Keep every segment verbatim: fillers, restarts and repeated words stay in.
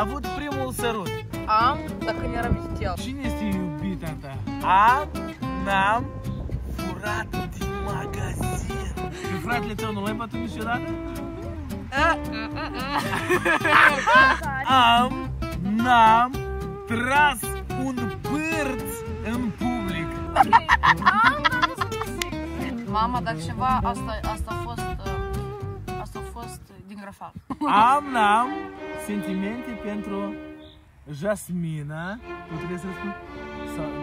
avut primul sărut. Am, dacă ne-ar aminti. Cine este iubita ta? Am, n-am, furat din magazin. Pe fratele tău nu l-ai bătut niciodată? Am, n-am, tras un pârț în public. Mama, dacă ceva, asta, asta a fost, asta a fost din grafar. Am, n-am, sentimente pentru Jasmina, nu trebuie să răspund,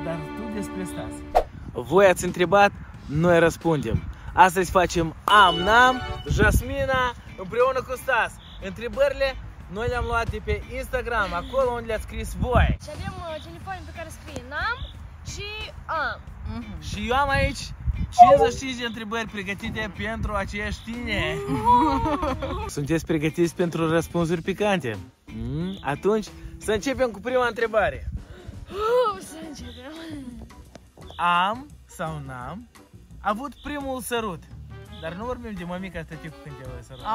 dar tu despre Stas. Voi ați întrebat, noi răspundem. Astăzi facem am, n-am, Jasmina împreună cu Stas. Întrebările noi le-am luat de pe Instagram, acolo unde le-ați scris voi. Și avem uh, telefoane pe care scrie n-am și am. Mm-hmm. Și eu am aici cincizeci și cinci de întrebări pregătite pentru acești tineri. Sunteți pregătiți pentru răspunsuri picante? Mm? Atunci să începem cu prima întrebare. Uh, să începem. Am sau n-am avut primul sărut. Dar nu vorbim de mămica asta cu când te-a sărut.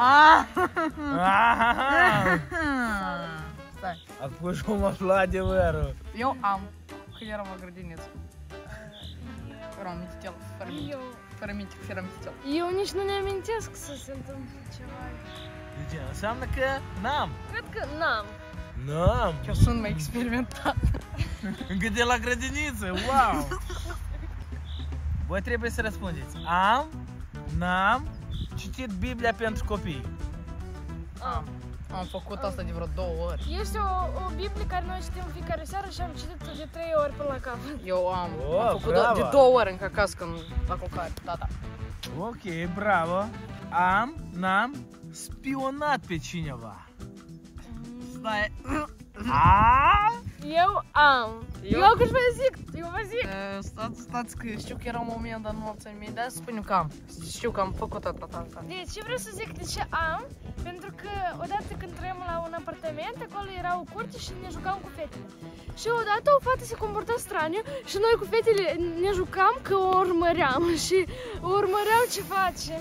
Stai. Acuși cum aș lua adevărul. Eu am. Când eram la grădiniță. Feramitel, feramitel, feramitel, feramitel. Eu nici nu ne amintesc să se întâmple ceva. De ce? Înseamnă că n-am. Cred că n-am. N-am. Eu sunt mai experimentat. Încă de la grădiniță, wow! Voi trebuie să răspundeți. Am, n-am citit Biblia pentru copii. Am. Am făcut asta de vreo două ori. Este o, o Biblie care noi citim fiecare seară și am citit-o de trei ori până la cap. Eu am, oh, am făcut bravo. De două ori încă acasă când la cocare. Da, da. Ok, bravo. Am, n-am spionat pe cineva. Stai. Am? Eu am. Eu, eu când vă zic, eu vă zic. Uh, stați, stați că știu că era un moment, dar nu țin minte, dar spun eu că am. Știu că am făcut asta, asta, asta. Deci, ce vreau să zic de ce am? Pentru că odată când trăiam la un apartament, acolo era o curte și ne jucam cu fetele. Și odată o fată se comporta straniu și noi cu fetele ne jucam că o urmăream și o urmăream ce face.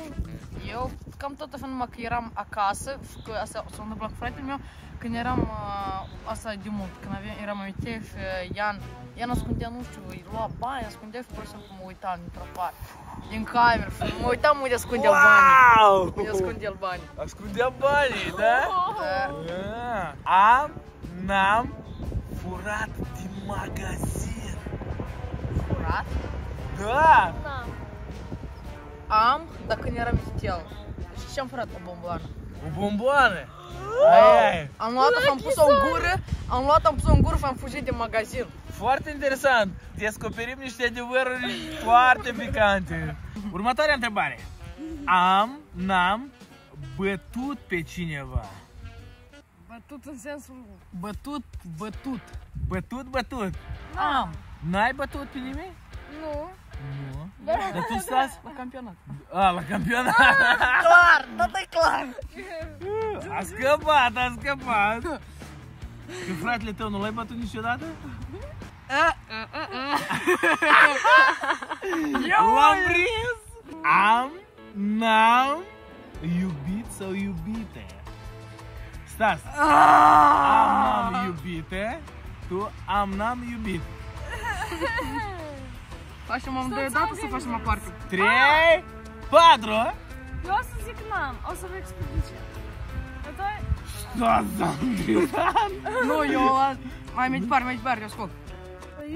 Eu cam tot așa numai că eram acasă, că asta s-a întâmplat cu fratele meu, când eram uh, asta de mult, când aveam, eram uitat și uh, Ian, Ian ascundea, nu știu, îi lua bani, ascundea și pur și simplu mă uitam dintr-o parte, din cameră, mă uitam unde ascundea wow! banii, unde ascundea banii. Ascundea banii, da? Da. Yeah. Am, n-am, furat din magazin. Furat? Da! N-am. Am, dacă ne-ar aminti-l. Și ce-am furat? O bomboană. O bomboană? Aia. Am luat-o, am pus-o în gură, am luat-o, am pus-o în gură și am fugit din magazin. Foarte interesant. Descoperim niște adevăruri foarte picante. Următoarea întrebare. Am, n-am, bătut pe cineva. Bătut în sensul... Bătut, bătut. Bătut, bătut. Am. N-ai bătut pe nimeni? Nu. Nu. Dar tu stați la campionat. A, la campionat. Clar, tot e clar. A scăpat, a scăpat. Pe fratele tău nu l-ai bătut niciodată? L-am prins. Am, n-am, iubit sau iubite. Stas. Am, n-am iubite. Tu am, n-am iubit. Facem amândoi odată să facem aparte? trei, patru! Eu o să zic n-am, o să vă explic de ce. Nu, eu mai mai departe, mai departe, eu scop.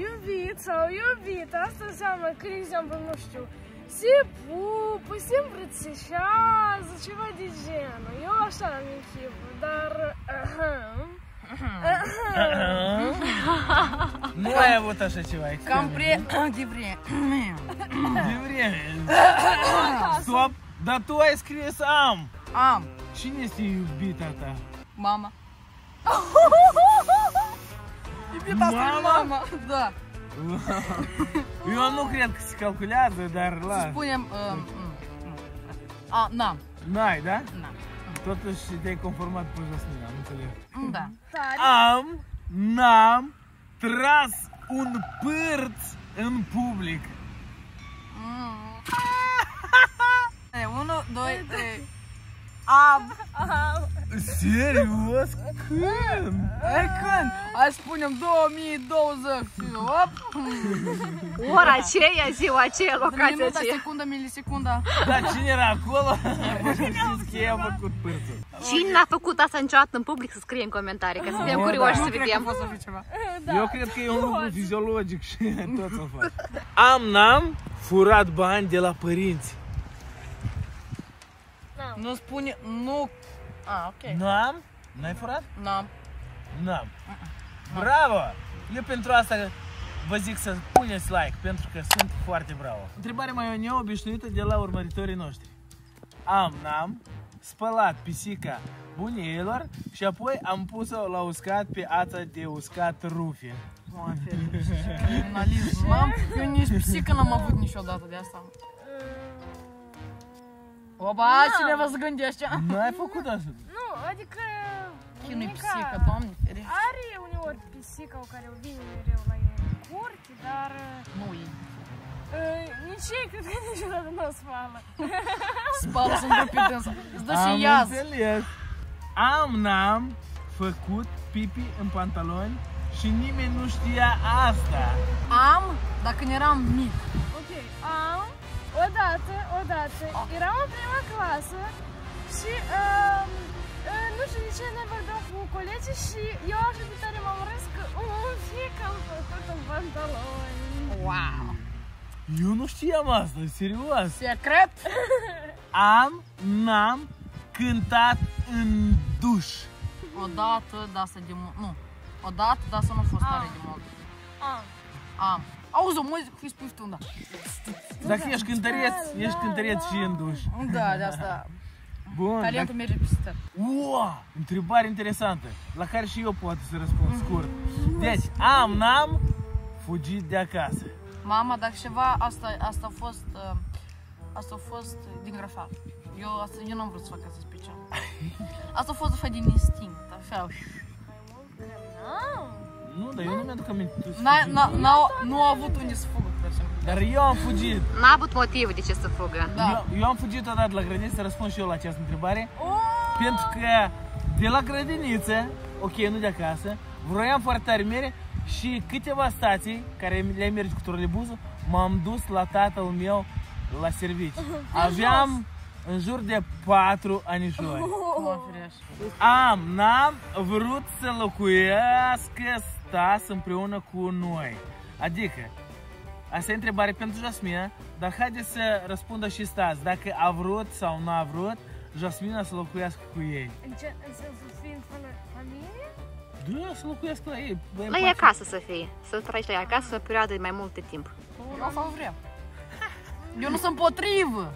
Iubit sau iubit, asta înseamnă că, de exemplu, nu știu, se pupă, se îmbrățișează, ceva de genul. Eu așa am închipul, dar... Nu ai avut așa ceva extrem. Cam pre... de vreme. De vreme. Stop! Dar tu ai scris am. Am. Cine este iubita ta? Mama. Iubita ta mama. Da. Eu nu cred că se calculează, dar las. Să spunem... A, n-am. N-ai, da? N-am. Totuși te-ai conformat cu Jasmina, am înțeles. Da. Am, n-am, tras un pârț în public. unu, doi, trei. Am. Am. Serios? Când? E când? Hai spunem două mii douăzeci. Op. Ora aceea, ziua aceea, locația minuta, aceea. Secundă, milisecunda. Dar cine era acolo? Cine a făcut pârță? Cine n-a făcut asta niciodată în public să scrie în comentarii, că suntem curioși să vedem. Eu cred că e un lucru fiziologic și toți o fac. Am, n-am furat bani de la părinți. Nu spune, nu... Ah, ok. N-am? N-ai furat? N-am. N-am. Bravo! Eu pentru asta vă zic să puneți like, pentru că sunt foarte bravo. Întrebarea mai neobișnuită de la urmăritorii noștri. Am, n-am spălat pisica bunilor și apoi am pus-o la uscat pe ața de uscat rufe. Mă, criminalism. Eu nici pisică n-am avut niciodată de asta. Opa, cineva se gândește? Nu ai făcut asta? Nu, adică... Chinui pisică, doamne ferește. Are uneori pisica o care o vine mereu la ei în curte, dar... Nu e. Nici ei cred că niciodată nu o spală. Spală sunt repetânsă. Îți dă și iaz. Am înțeles. Am, n-am făcut pipi în pantaloni și nimeni nu știa asta. Am, dar când eram mic. Ok, am... Odată, odată, eram în prima clasă și um, nu știu de ce noi vorbeam cu colegii și eu așa de tare m-am râs că un fiec am făcut în pantaloni. Wow! Eu nu știam asta, serios! Secret? Am, n-am cântat în duș. Odată, da, să de nu, odată, da, să nu a fost tare de mod. Am. Am. Auzi o muzică și spui tu, da. Dacă ești cântăreț, ești cântăreț și în duș. Da, de asta. Bun. Talentul merge pe stări. Uau! Întrebare interesantă, la care și eu pot să răspund scurt. Deci, am, n-am fugit de acasă. Mama, dacă ceva, asta, asta a fost, asta a fost din grăfar. Eu, asta, eu n-am vrut să fac asta special. Asta a fost de din instinct, așa. Nu, dar eu nu mi-aduc aminte. Nu a avut unde să fugă. Dar eu am fugit. N-a avut motiv de ce să fugă. Eu am fugit odată la grădiniță, să răspund și eu la această întrebare. Pentru că de la grădiniță, ok, nu de acasă, vroiam foarte tare mere și câteva stații care le-ai merge cu trolebuzul, m-am dus la tatăl meu la servici. Aveam în jur de patru anișori. Am, n-am vrut să locuiască Stas împreună cu noi. Adică, asta e întrebare pentru Jasmina, dar haide să răspundă și Stas, dacă a vrut sau nu a vrut Jasmina să locuiască cu ei. În ce, în sensul fiind fără familie? Da, să locuiască la ei. La ei acasă să fie, să trăiești la ei acasă o perioadă de mai mult timp. Eu asta vreau. Eu nu sunt potrivă.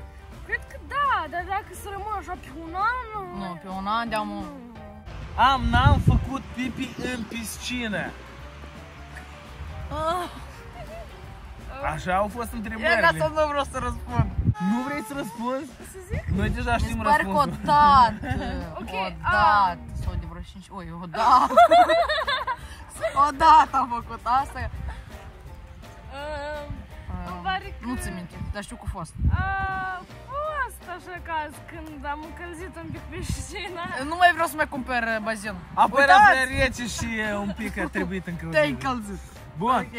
Cred că da, dar dacă să rămân așa pe un an... Nu, nu pe un an de-am... Am, n-am făcut pipi în piscină. Ah. Așa au fost întrebările. Eu asta nu vreau să răspund. Nu vrei să răspunzi? Să zic? Noi deja știm răspunsul. Mi se pare că odată. Ok, odată. Sau de vreo cinci oi, odată. Odată am făcut asta. Nu ți minte, dar știu că a fost. A fost așa caz când am încălzit un pic piscina. Nu mai vreau să mai cumpăr bazinul. Apoi era prea rece și un pic a trebuit încălzit. Te-ai încălzit. Bun.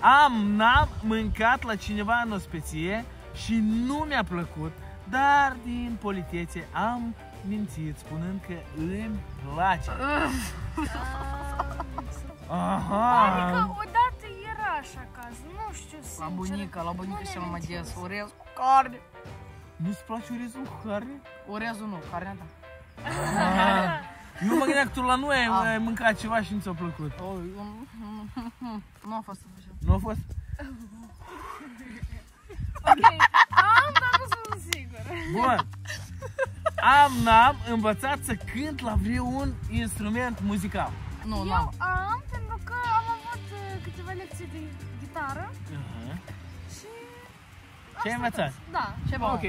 Am, n-am mâncat la cineva în ospeție și nu mi-a plăcut, dar din politețe am mințit spunând că îmi place. Adică odată era așa caz, nu știu sincer. La bunica, la bunica și-a mai des, orez cu carne. Nu-ți place orezul cu carne? Orezul nu, carnea da. Eu mă gândeam că tu la noi ai mâncat ceva și nu ți-a plăcut. Nu a fost să facem. Nu a fost? Ok, am, dar nu sunt sigură. Bun. Am, n-am învățat să cânt la vreun instrument muzical. Nu, n-am. Eu am, pentru că am avut câteva lecții de gitară. Și... Ce ai învățat? Da. Ce bă? Ok.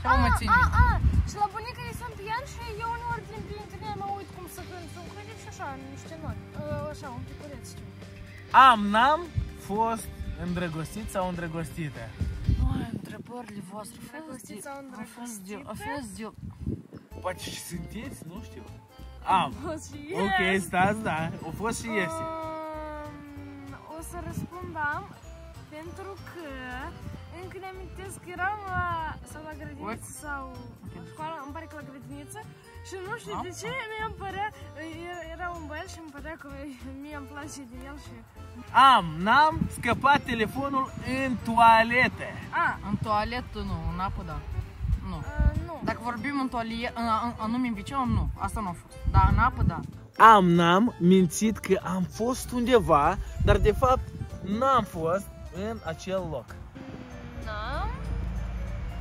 Ce bă mă țin minte? A, a, și la bunica ei sunt pian și eu uneori din printre mă uit cum să cânt un credit și așa, niște nori. Așa, un picureț știu. Am, n-am fost îndrăgostit sau îndrăgostită? Noi, întrebările voastre, a fost de... A fost de... Poate sunteți, nu știu. Am. Ok, Stas, da. A fost și este. O să răspund am, pentru că încă ne amintesc că eram la, sau la grădiniță sau la școală, îmi pare că la grădiniță. Și nu știu de ce mi-am părea, era un băiat și îmi părea că mi-am place de el și... Am, n-am scăpat telefonul în toaletă. A, în toaletă nu, în apă da. Nu. A, nu. Dacă vorbim în toaletă, anume în viciom, nu, asta nu a fost. Dar în apă da. Am, n-am mințit că am fost undeva, dar de fapt n-am fost în acel loc. N-am?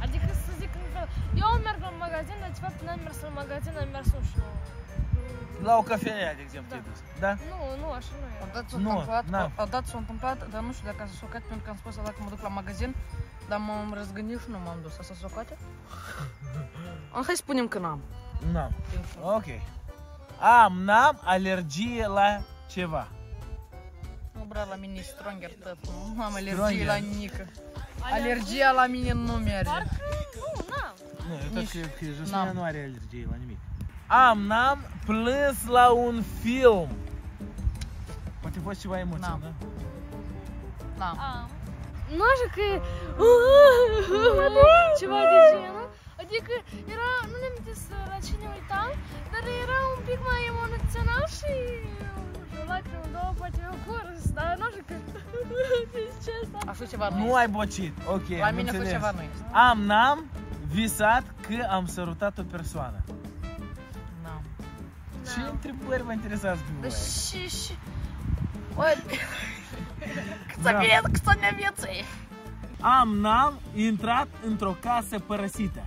Adică să zic în fel, eu merg la magazin, dar de fapt n-am mers la magazin, am mers nu știu. La o cafenea, de exemplu, da. Te-ai dus, da? Nu, nu, așa nu e. Odată s-a întâmplat, dar nu știu dacă s-a socat, pentru că am spus dacă mă duc la magazin, dar m-am răzgândit și nu m-am dus. S-a socat? Hai spunem că n-am. N-am, ok. Am, n-am alergie la ceva. Nu, bra, la mine e stronger tot. Nu am alergie la nică. Alergia la mine nu merge. Parcă nu, n-am. Nu, eu că Justina nu are alergie la nimic. Am, n-am plâns la un film. Poate fost ceva emoții, da? N-am. Nu știu că... Ceva de genul. Adică era, nu ne amintesc la cine uitam, dar era un pic mai emoțional și o lacrimă, două, poate eu curs, dar nu știu că ce asta. A fost ceva nu. Nu ai bocit, ok, la mine a fost ceva nu. Am, n-am visat că am sărutat o persoană. N-am. Ce întrebări vă interesați pe voi? Și, și... Cât să ne vieții. Am, n-am intrat într-o casă părăsită.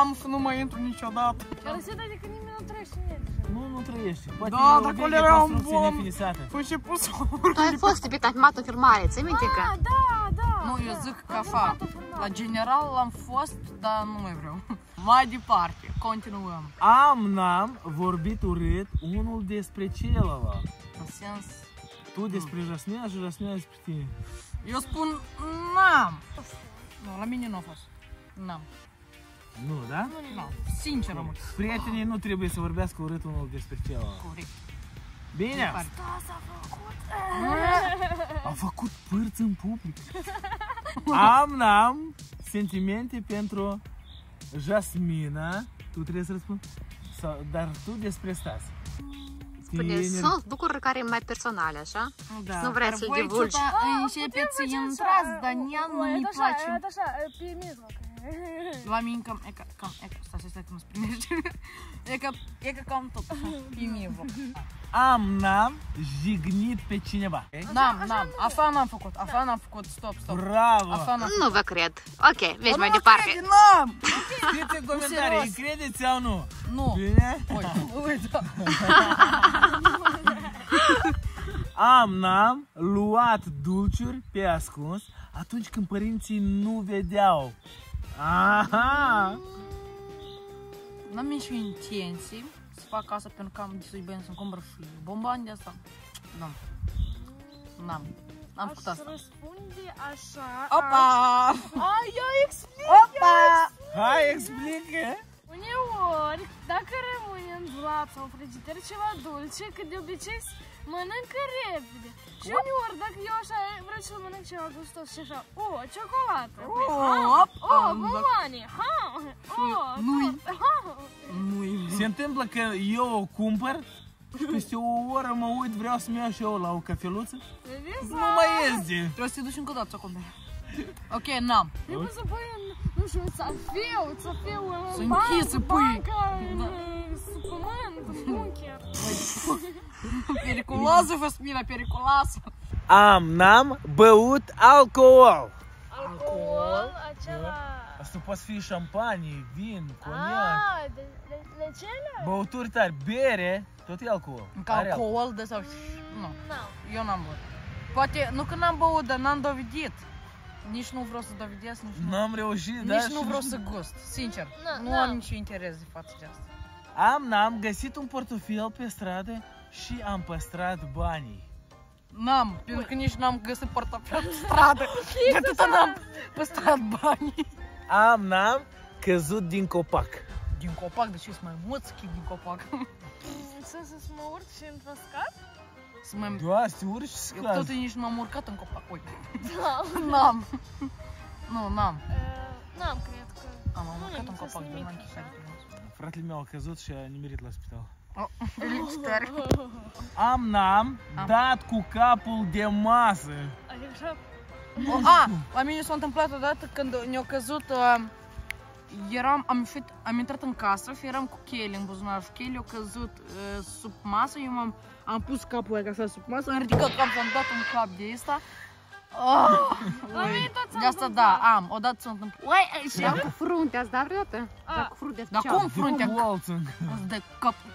Am să nu mai intru niciodată. Părăsită adică nimeni nu trăiește în el. Nu, nu trăiește. Poate da, dar acolo era un bom. Păi și pus o urmă. Ai fost tipit, ai filmat o filmare, ți-ai minte că? Da, da, da. Nu, eu zic ca fa. La general am fost, dar nu mai vreau. Mai departe, continuăm. Am, n-am vorbit urât unul despre celălalt. În sens... Tu despre Jasmina și Jasmina despre tine. Eu spun n-am. Nu, la mine nu a fost. N-am. Nu, da? Nu, nu. Sincer am. Prietenii nu trebuie să vorbească urât unul despre celălalt. Corect. Bine. Stas a făcut. A făcut pârți în public. Am, n-am sentimente pentru Jasmina. Tu trebuie să răspunzi. Dar tu despre Stas. Sunt lucruri care e mai personale, așa? Da. Nu vrea să-l divulgi. Începeți intrați, dar nu-mi place. La mine cam, e cam, stai, stai că nu-ți primești. E cam tot, pimivă. Am, n-am jignit pe cineva. N-am, n-am, asta n-am făcut, asta n-am făcut, stop, stop. Bravo! Nu vă cred. Ok, vezi mai departe. Nu n-am! Scrieți în comentarii, îi credeți sau nu? Nu. Bine? Uite. Am, n-am luat dulciuri pe ascuns atunci când părinții nu vedeau. Aha! N-am nici intenții să fac asta pentru că am de să-i bani să-mi cumpăr și bombani de asta. N-am. N-am. N-am făcut asta. Aș răspunde așa... Opa! A, eu explic, Opa! eu explic! Hai, explică! Uneori, dacă rămâne în dulap sau în frigider ceva dulce, că de obicei mănâncă repede. Și uneori, dacă eu așa vreau să mănânc ceva gustos și așa, o, ciocolată, o, bomboane, ha, o, nu-i, nu-i. Se întâmplă că eu o cumpăr, peste o oră mă uit, vreau să-mi iau și eu la o cafeluță, nu mai iese. Trebuie să te duci încă o dată să o cumperi. Ok, n-am. Trebuie să pui în, nu știu, să fiu, să fiu în bancă, în supământ, în bunker. Periculoasă, Jasmina, periculoasă. Am, n-am băut alcool. Alcool? Acela... Asta poate fi șampanie, vin, coniac. De cele? Băuturi tari, bere, tot e alcool. Încă alcool de sau... Nu, eu n-am băut. Poate, nu că n-am băut, dar n-am dovedit. Nici nu vreau să dovedesc, nici nu... N-am reușit, da? Nici nu vreau să gust, sincer. Nu am niciun interes de față de asta. Am, n-am găsit un portofel pe stradă și am păstrat banii. N-am, pentru că nici n-am găsit portofel pe stradă. De atâta n-am păstrat banii. Am, n-am căzut din copac. din copac, de ce mai mățchi din copac? Să mă urc și într-o scat? Să mai... Da, să te urci și scat. Eu totuși nici nu m-am urcat în copac, uite. Da. N-am. Nu, n-am. N-am, cred că... Am urcat în copac, dar n-am chisat. Fratele meu a căzut și a nimerit la spital. Felicitări. Am, n-am dat cu capul de masă. Așa? A, la mine s-a întâmplat odată când ne-a căzut... Eram, am, ieșit, am intrat în casă și eram cu cheile în buzunar și cheile au căzut uh, sub masă. Eu am, am pus capul ăia ca sub masă, am ridicat capul, am dat un cap de asta. Oh, de asta da, am, odată s-a întâmplat. Uai, și am cu fruntea, da vreodată? Da, cu fruntea. Da, cum fruntea? Îți dă capul.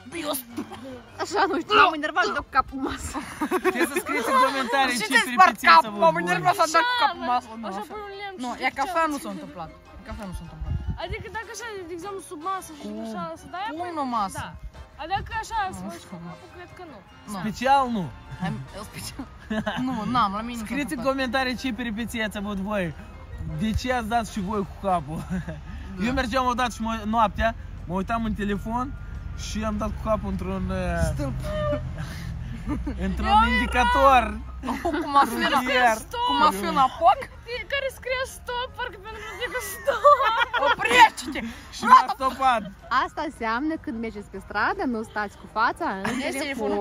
Așa, nu știu, m-am enervat și dă cu capul masă. Trebuie să scrieți în comentarii ce tripițeță vă bun. Nu, e ca așa nu s-a întâmplat. Ca așa nu s-a întâmplat. Adică dacă așa, de exemplu, sub masă și așa, să dai apoi... Cum o masă? Da. A dacă așa, să faci cu capul, cred că nu. Special nu. Special? Nu, n-am, la mine nu. Scrieți în comentarii ce peripeții ați avut voi. De ce ați dat și voi cu capul? Eu mergeam odată și noaptea, mă uitam în telefon și am dat cu capul într-un... Stâlp. Într-un indicator. Cum a fi la foc? Care scrie stop, parcă pentru că stop. Oprește-te! Și m-a stopat. Asta înseamnă când mergeți pe stradă, nu stați cu fața în telefon.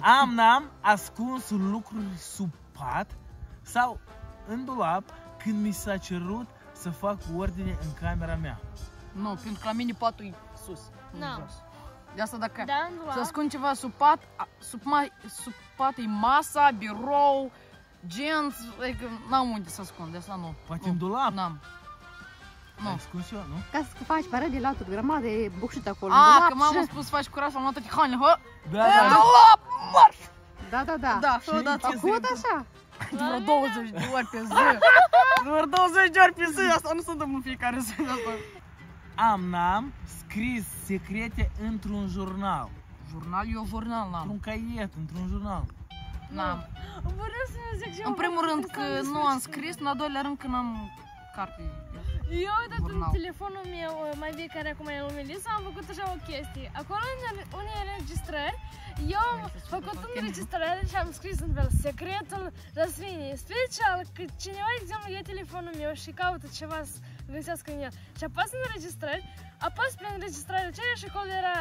Am, n-am ascuns lucruri sub pat sau în dulap când mi s-a cerut să fac ordine în camera mea. Nu, pentru că la mine patul e sus, nu jos. De asta dacă să ascund ceva sub pat, sub pat e masa, birou, genți, adică n-am unde să ascund, de asta nu. Poate în dulap? N-am. Ai ascuns eu, nu? Ca să faci parădii la tot grămadă, e bucșit acolo. A, că m-am spus să faci curaj, am luat toate hainele, hă? Da, da. Dulap, marș! Da, da, da. Da, și odată. Făcut așa? Vreo douăzeci de ori pe zi. Vreo douăzeci de ori pe zi, asta nu se întâmplă în fiecare zi. Am, n-am scris secrete într-un jurnal. Jurnal? Eu jurnal n-am. Într-un caiet, într-un jurnal. N-am. În primul rând că nu am scris, în al doilea rând că n-am carte. Eu dat în telefonul meu, mai vechi care acum e Lumelisa, am făcut așa o chestie. Acolo unei înregistrări, eu am făcut o înregistrare și am scris în fel secretul răsfinii. Special că cineva, de exemplu, ia telefonul meu și caută ceva să găsească în el. Și apasă în înregistrări, apasă pe înregistrare aceea și acolo era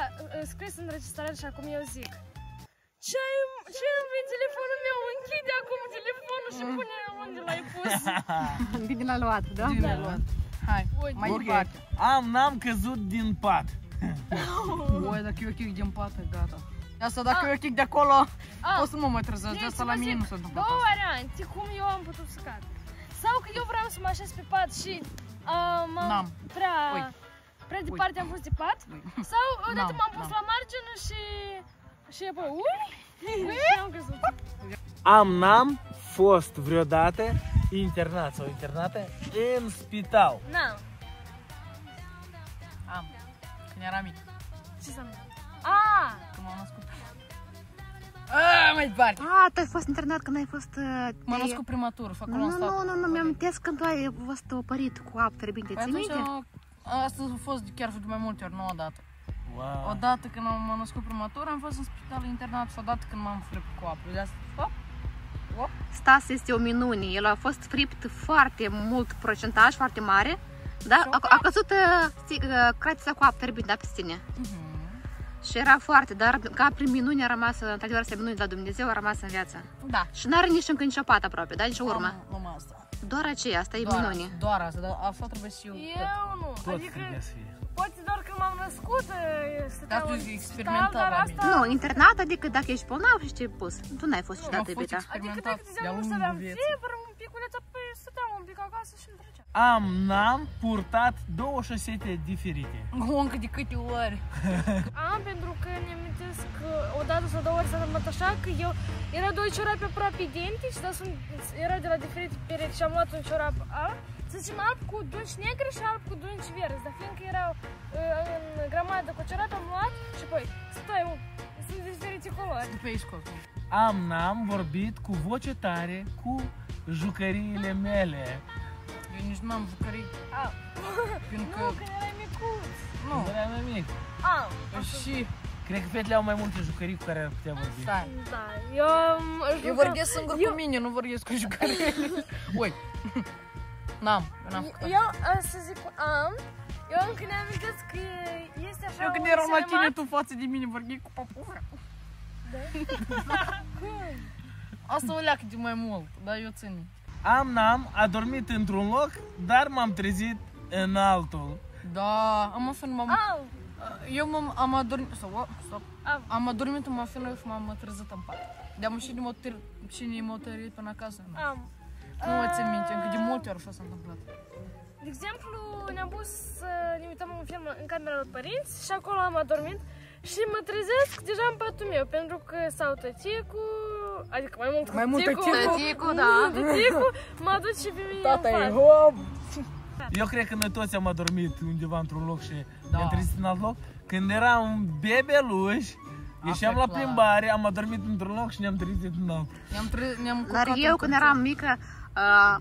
scris în înregistrare și acum eu zic. Ce îmi vine telefonul meu? Închide acum telefonul și pune unde l-ai pus. Bine l-a luat, da? Bine l-a luat. Hai, mai departe. Am, n-am căzut din pat. Băi, dacă eu chic din pat, gata. Asta dacă eu chic de acolo, o să mă mai trezesc, de asta la mine nu se întâmplă. Două variante, cum eu am putut să cad. Sau că eu vreau să mă așez pe pat și m-am prea departe am fost de pat. Sau odată m-am pus la margine și... Și apoi, ui, și am căzut. Am, n-am fost vreodată internat sau internată în spital. N-am. Am. Când eram mic. Ce să-mi dau? Aaa! Când m-am născut. Aaa, mai departe. Aaa, tu ai fost internat când ai fost... M-am născut prematur, fac acolo am stat. Nu, nu, nu, mi-am amintesc când tu ai fost opărit cu apă fierbinte, ții minte? Asta a fost chiar de mai multe ori, nu odată. Wow. Odată când m-am născut prematur, am fost în spital internat și odată când m-am fript cu apă. De asta, hop, hop. Stas este o minune, el a fost fript foarte mult procentaj, foarte mare, da? A, a căzut uh, cratița cu apă fierbinte pe sine. Uh-huh. Și era foarte, dar ca prin minune a rămas, într-adevăr, asta minune de la Dumnezeu, a rămas în viață. Da. Și n-are nici încă nicio pată aproape, da? Nici o urmă. Am, asta. Doar aceea, asta doar, e minune. Doar asta, dar asta trebuie să eu... Eu nu, tot adică... Poate doar când m-am născut, stăteam în spital, dar asta... Nu, internat, adică dacă ești bolnav, știi ce ai pus. Tu n-ai fost niciodată, Bita. Adică dacă nu stăteam febră, un piculeță, păi stăteam un pic acasă și-mi trecea. Am, n-am purtat două șosete diferite. Încă de câte ori? Am, pentru că ne-am amintesc că odată sau două ori s-a întâmplat așa, că eu era doi ciorapi aproape identici, dar era de la diferite perechi și am luat un ciorap alb. Să zicem alb cu dunci negri și alb cu dunci verzi, dar fiindcă erau în grămadă cu ciorap, am luat și apoi, stai, sunt diferite culori. După aici copii. Am, n-am vorbit cu voce tare cu jucăriile mele. Eu nici nu am jucării. Pentru că... Nu, că erai micuț. Nu. Îmi mai mic. Ah, și cred că fetele au mai multe jucării cu care ar putea vorbi. Da. Da. Eu, eu vorbesc singur eu... cu mine, nu vorbesc cu jucării. Ui. N-am, n-am făcut. Eu să zic am. Eu încă ne-am zis că este așa. Eu când eram la tine, tu față de mine vorbeai cu papura. Da? Cum? Asta o leacă de mai mult, dar eu țin. Am, n-am, a dormit într-un loc, dar m-am trezit în altul. Da, am aflat, m-am... Eu m-am am adormit... Stop, stop. Am adormit în mafină și m-am trezit în pat. De-am și cine m-au tărit până acasă. Am. Nu mă țin minte, încă de multe ori așa s-a întâmplat. De exemplu, ne-am pus să ne uităm un film în camera la părinți și acolo am adormit și mă trezesc deja în patul meu, pentru că sau tăticul, adică mai mult mai mult tăticul, tăticul, da. Tăticul mă aduce și pe mine în pat. Eu cred că noi toți am adormit undeva într-un loc și da. Ne-am trezit în alt loc. Când eram un bebeluș, ieșeam la plimbare, am adormit într-un loc și ne-am trezit în alt. Dar eu când eram mică,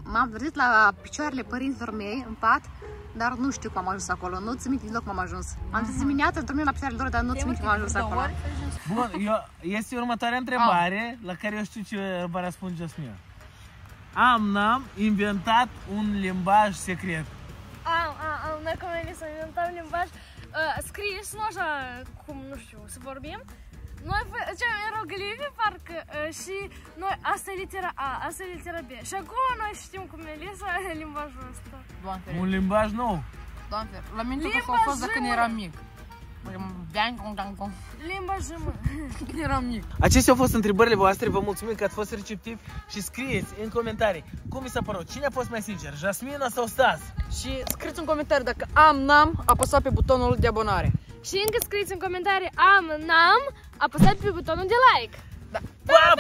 m-am trezit la picioarele părinților mei în pat, dar nu știu cum am ajuns acolo, nu ți-mi deloc cum am ajuns. Am zis dimineața, dormim la picioarele lor, dar nu ți-mi cum am ajuns acolo. Bun, este următoarea întrebare la care eu știu ce va răspunde Jasmina. Am, n-am inventat un limbaj secret. Am, am, am, noi cum am zis, am inventat un limbaj scris, nu așa cum, nu știu, să vorbim. Noi făceam aeroglife, parcă, și noi, asta e litera A, asta e litera B. Și acum noi știm cum e lisa limbajul ăsta. Un limbaj nou? Doamne, la mine tot a fost dacă eram mic. Limbajul. Când eram mic. Acestea au fost întrebările voastre, vă mulțumim că ați fost receptivi și scrieți în comentarii cum mi s-a părut, cine a fost mai sincer, Jasmina sau Stas? Și scrieți în comentarii dacă am, n-am apăsat pe butonul de abonare. Și încă scrieți în comentarii am, n-am apăsat pe butonul de like. Da. Pa,